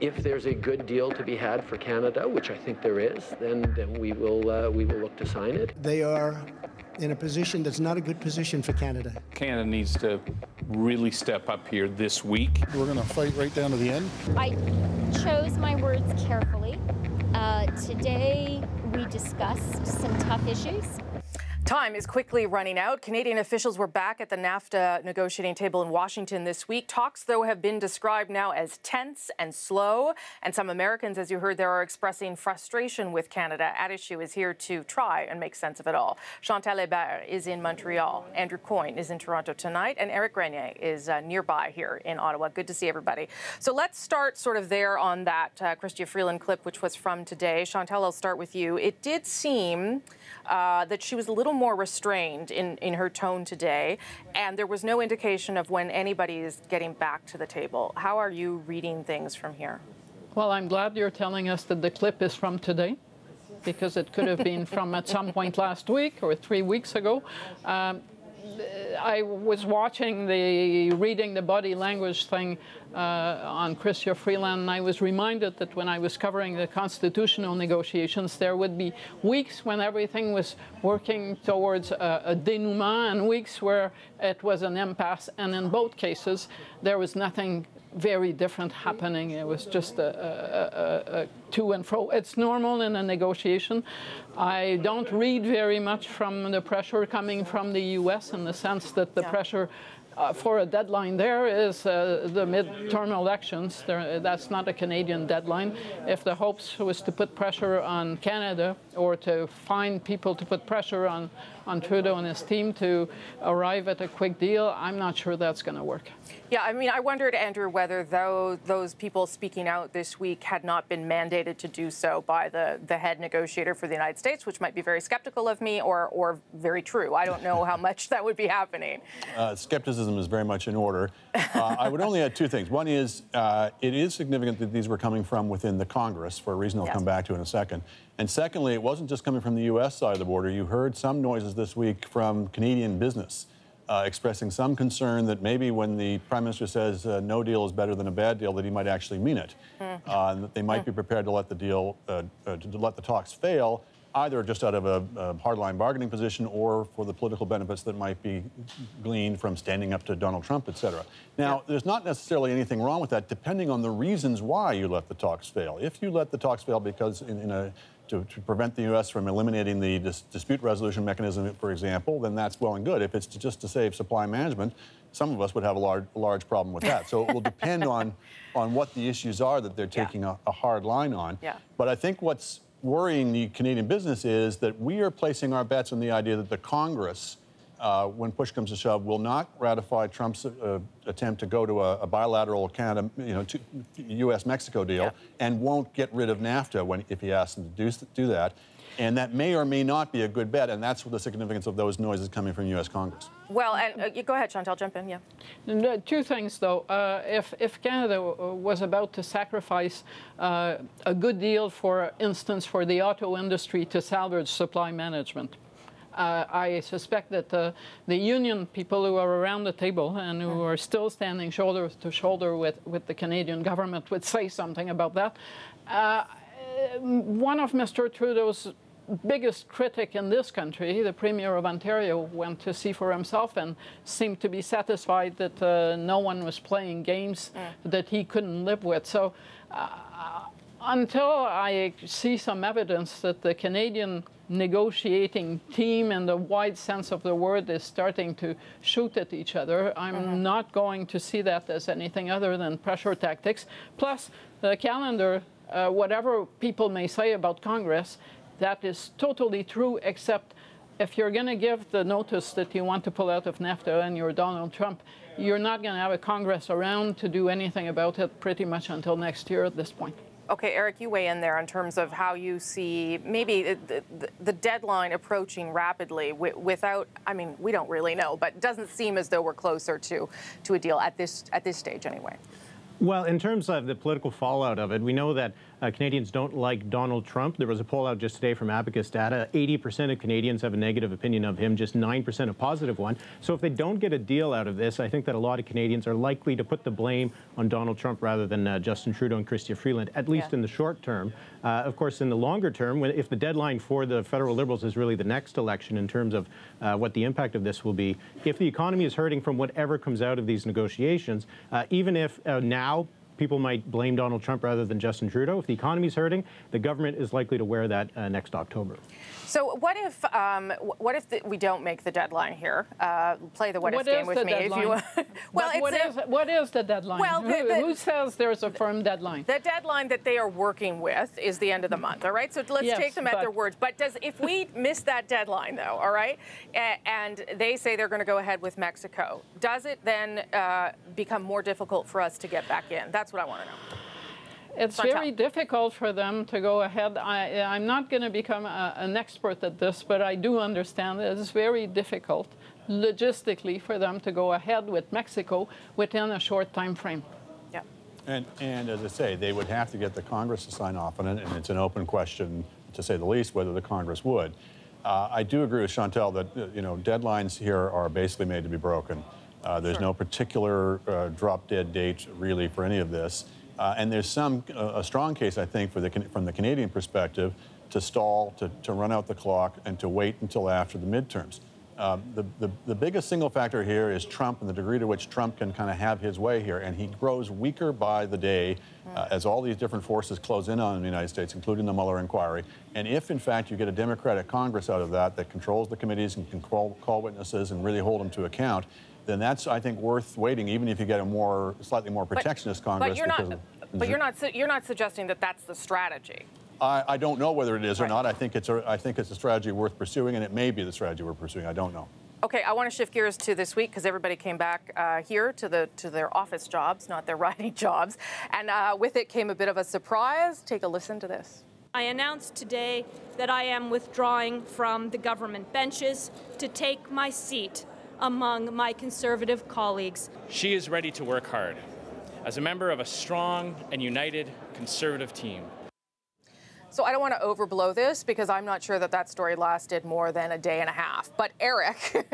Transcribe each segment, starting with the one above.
If there's a good deal to be had for Canada, which I think there is, then we will look to sign it. They are in a position that's not a good position for Canada. Canada needs to really step up here this week. We're going to fight right down to the end. I chose my words carefully. Today we discussed some tough issues. Time is quickly running out. Canadian officials were back at the NAFTA negotiating table in Washington this week. Talks, though, have been described now as tense and slow. And some Americans, as you heard there, are expressing frustration with Canada. At Issue is here to try and make sense of it all. Chantal Hébert is in Montreal. Andrew Coyne is in Toronto tonight. And Eric Grenier is nearby here in Ottawa. Good to see everybody. So let's start sort of there on that Chrystia Freeland clip, which was from today. Chantal, I'll start with you. It did seem that she was a little more restrained in her tone today, and there was no indication of when anybody is getting back to the table. How are you reading things from here? Well, I'm glad you're telling us that the clip is from today, because it could have been from at some point last week or 3 weeks ago. I was watching reading the body language thing on Chrystia Freeland, and I was reminded that when I was covering the constitutional negotiations, there would be weeks when everything was working towards a denouement and weeks where it was an impasse. And in both cases, there was nothing very different happening. It was just a to and fro. It's normal in a negotiation. I don't read very much from the pressure coming from the U.S. in the sense that the pressure for a deadline there is the midterm elections. That's not a Canadian deadline. If the hopes was to put pressure on Canada or to find people to put pressure on Trudeau and his team to arrive at a quick deal, I'm not sure that's going to work. Yeah, I mean, I wondered, Andrew, whether those people speaking out this week had not been mandated to do so by the head negotiator for the United States, which might be very skeptical of me or very true. I don't know how much that would be happening. Skepticism is very much in order. I would only add two things. One is it is significant that these were coming from within the Congress for a reason I'll come back to in a second. And secondly, it wasn't just coming from the U.S. side of the border. You heard some noises this week from Canadian business expressing some concern that maybe when the Prime Minister says no deal is better than a bad deal, that he might actually mean it. And that they might be prepared to let the deal, to let the talks fail, either just out of a hardline bargaining position or for the political benefits that might be gleaned from standing up to Donald Trump, et cetera. Now, there's not necessarily anything wrong with that, depending on the reasons why you let the talks fail. If you let the talks fail because to prevent the U.S. from eliminating the dispute resolution mechanism, for example, then that's well and good. If it's just to save supply management, some of us would have a large problem with that. So it will depend on what the issues are that they're taking a hard line on. But I think what's worrying the Canadian business is that we are placing our bets on the idea that the Congress, when push comes to shove, will not ratify Trump's attempt to go to a bilateral Canada, U.S.-Mexico deal, and won't get rid of NAFTA if he asks them to do that. And that may or may not be a good bet, and that's the significance of those noises coming from U.S. Congress. Well, and go ahead, Chantal, jump in, Two things, though. If Canada was about to sacrifice a good deal, for instance, for the auto industry to salvage supply management, I suspect that the union people who are around the table and who are still standing shoulder to shoulder with the Canadian government would say something about that. One of Mr. Trudeau's biggest critic in this country, the Premier of Ontario, went to see for himself and seemed to be satisfied that no one was playing games that he couldn't live with. So until I see some evidence that the Canadian negotiating team in the wide sense of the word is starting to shoot at each other, I'm not going to see that as anything other than pressure tactics. Plus, the calendar, whatever people may say about Congress, that is totally true, except if you're going to give the notice that you want to pull out of NAFTA and you're Donald Trump, you're not going to have a Congress around to do anything about it pretty much until next year at this point. Okay, Eric, you weigh in there in terms of how you see maybe the deadline approaching rapidly without, I mean, we don't really know, but it doesn't seem as though we're closer to a deal at this stage anyway. Well, in terms of the political fallout of it, we know that Canadians don't like Donald Trump. There was a poll out just today from Abacus Data. 80% of Canadians have a negative opinion of him, just 9% a positive one. So if they don't get a deal out of this, I think that a lot of Canadians are likely to put the blame on Donald Trump rather than Justin Trudeau and Chrystia Freeland, at least in the short term. Of course, in the longer term, if the deadline for the federal Liberals is really the next election in terms of what the impact of this will be, if the economy is hurting from whatever comes out of these negotiations, even if now people might blame Donald Trump rather than Justin Trudeau. If the economy's hurting, the government is likely to wear that next October. So what if we don't make the deadline here? Play the what if game with me. If you, what is the deadline? Well, who says there's a firm deadline? The deadline that they are working with is the end of the month, all right? So let's take them at their words. But if we miss that deadline, though, all right, and they say they're going to go ahead with Mexico, does it then become more difficult for us to get back in? That's what I want to know. It's very difficult for them to go ahead. I'm not going to become an expert at this, but I do understand that it's very difficult logistically for them to go ahead with Mexico within a short time frame. Yeah. And as I say, they would have to get the Congress to sign off on it, and it's an open question, to say the least, whether the Congress would. I do agree with Chantal that deadlines here are basically made to be broken. There's no particular drop-dead date, really, for any of this. And there's a strong case, I think, from the Canadian perspective, to stall, to run out the clock, and to wait until after the midterms. The biggest single factor here is Trump and the degree to which Trump can kind of have his way here. And he grows weaker by the day as all these different forces close in on the United States, including the Mueller inquiry. And if, in fact, you get a Democratic Congress out of that that controls the committees and can call witnesses and really hold them to account, then that's, I think, worth waiting, even if you get a slightly more protectionist Congress. But you're not suggesting that that's the strategy. I don't know whether it is or not. I think it's a strategy worth pursuing, and it may be the strategy we're pursuing. I don't know. Okay, I want to shift gears to this week because everybody came back here to their office jobs, not their writing jobs, and with it came a bit of a surprise. Take a listen to this. I announced today that I am withdrawing from the government benches to take my seat among my Conservative colleagues. She is ready to work hard as a member of a strong and united Conservative team. So I don't want to overblow this because I'm not sure that that story lasted more than a day and a half. But Eric,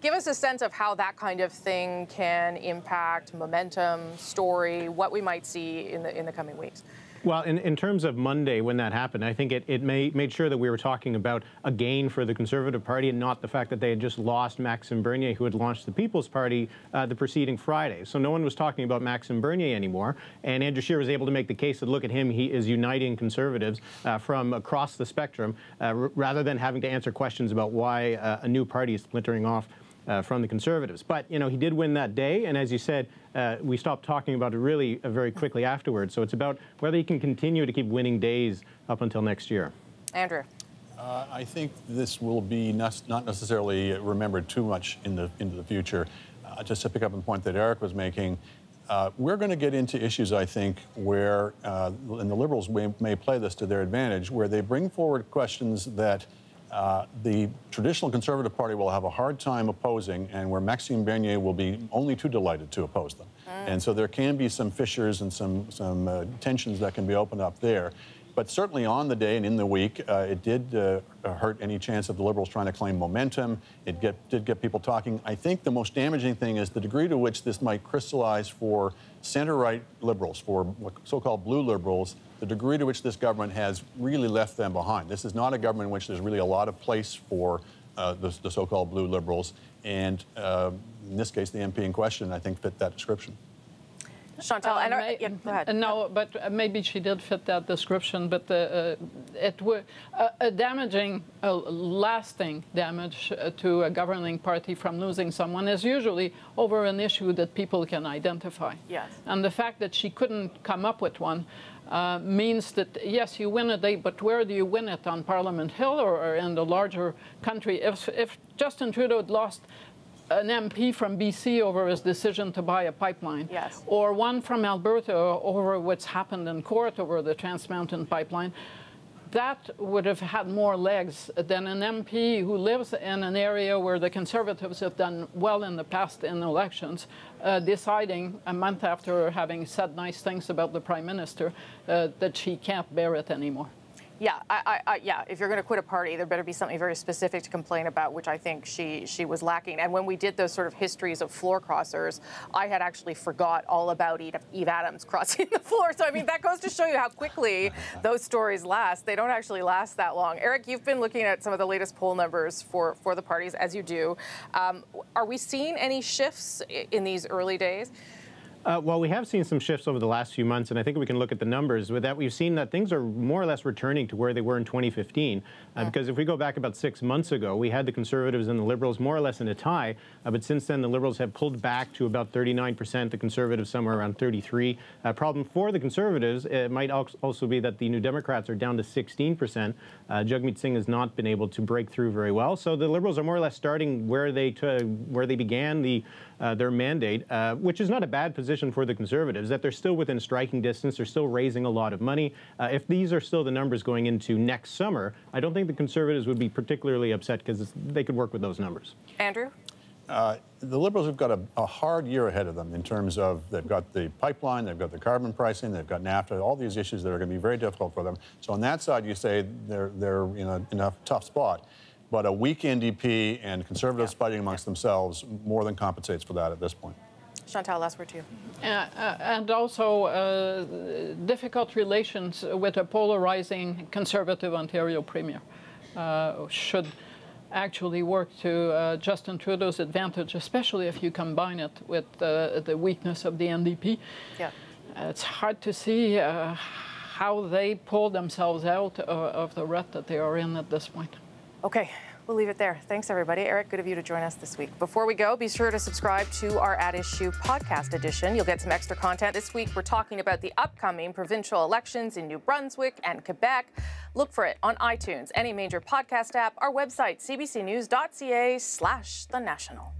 give us a sense of how that kind of thing can impact momentum, story, what we might see in the coming weeks. Well, in terms of Monday, when that happened, I think it made sure that we were talking about a gain for the Conservative Party and not the fact that they had just lost Maxime Bernier, who had launched the People's Party the preceding Friday. So no one was talking about Maxime Bernier anymore. And Andrew Scheer was able to make the case that, look at him, he is uniting Conservatives from across the spectrum, rather than having to answer questions about why a new party is splintering off from the Conservatives. But, he did win that day, and as you said, we stopped talking about it really very quickly afterwards. So it's about whether he can continue to keep winning days up until next year. Andrew. I think this will be not necessarily remembered too much into the future. Just to pick up on the point that Eric was making, we're going to get into issues, I think, where, and the Liberals may play this to their advantage, where they bring forward questions that the traditional Conservative Party will have a hard time opposing, and where Maxime Bernier will be only too delighted to oppose them. And so there can be some fissures and some tensions that can be opened up there. But certainly on the day and in the week, it did hurt any chance of the Liberals trying to claim momentum. It did get people talking. I think the most damaging thing is the degree to which this might crystallize for center-right Liberals, for so-called blue Liberals, the degree to which this government has really left them behind. This is not a government in which there's really a lot of place for the so-called blue Liberals. And in this case, the MP in question, I think, fit that description. Chantal, go ahead. No, but maybe she did fit that description, but it was a damaging, a lasting damage to a governing party from losing someone is usually over an issue that people can identify. Yes. And the fact that she couldn't come up with one means that, yes, you win a day, but where do you win it, on Parliament Hill or in the larger country? If Justin Trudeau had lost an MP from BC over his decision to buy a pipeline, or one from Alberta over what's happened in court over the Trans Mountain pipeline, that would have had more legs than an MP who lives in an area where the Conservatives have done well in the past in elections, deciding a month after having said nice things about the Prime Minister that she can't bear it anymore. Yeah, yeah. If you're going to quit a party, there better be something very specific to complain about, which I think she was lacking. And when we did those sort of histories of floor crossers, I had actually forgot all about Eve Adams crossing the floor. So, I mean, that goes to show you how quickly those stories last. They don't actually last that long. Eric, you've been looking at some of the latest poll numbers for the parties, as you do. Are we seeing any shifts in these early days? Well, we have seen some shifts over the last few months, and I think we can look at the numbers. With that, we've seen that things are more or less returning to where they were in 2015, because if we go back about 6 months ago, we had the Conservatives and the Liberals more or less in a tie, but since then the Liberals have pulled back to about 39%, the Conservatives somewhere around 33. Problem for the Conservatives, it might also be that the New Democrats are down to 16%. Jagmeet Singh has not been able to break through very well, so the Liberals are more or less starting where they began their mandate, which is not a bad position for the Conservatives, that they're still within striking distance, they're still raising a lot of money. If these are still the numbers going into next summer, I don't think the Conservatives would be particularly upset because they could work with those numbers. Andrew? The Liberals have got a hard year ahead of them in terms of they've got the pipeline, they've got the carbon pricing, they've got NAFTA, all these issues that are going to be very difficult for them. So on that side, you say they're in a tough spot. But a weak NDP and Conservatives fighting amongst themselves more than compensates for that at this point. Chantal, last word to you. And also difficult relations with a polarizing Conservative Ontario Premier should actually work to Justin Trudeau's advantage, especially if you combine it with the weakness of the NDP. Yeah. It's hard to see how they pull themselves out of the rut that they are in at this point. Okay, we'll leave it there. Thanks, everybody. Eric, good of you to join us this week. Before we go, be sure to subscribe to our At Issue podcast edition. You'll get some extra content. This week, we're talking about the upcoming provincial elections in New Brunswick and Quebec. Look for it on iTunes, any major podcast app, our website, cbcnews.ca/The National.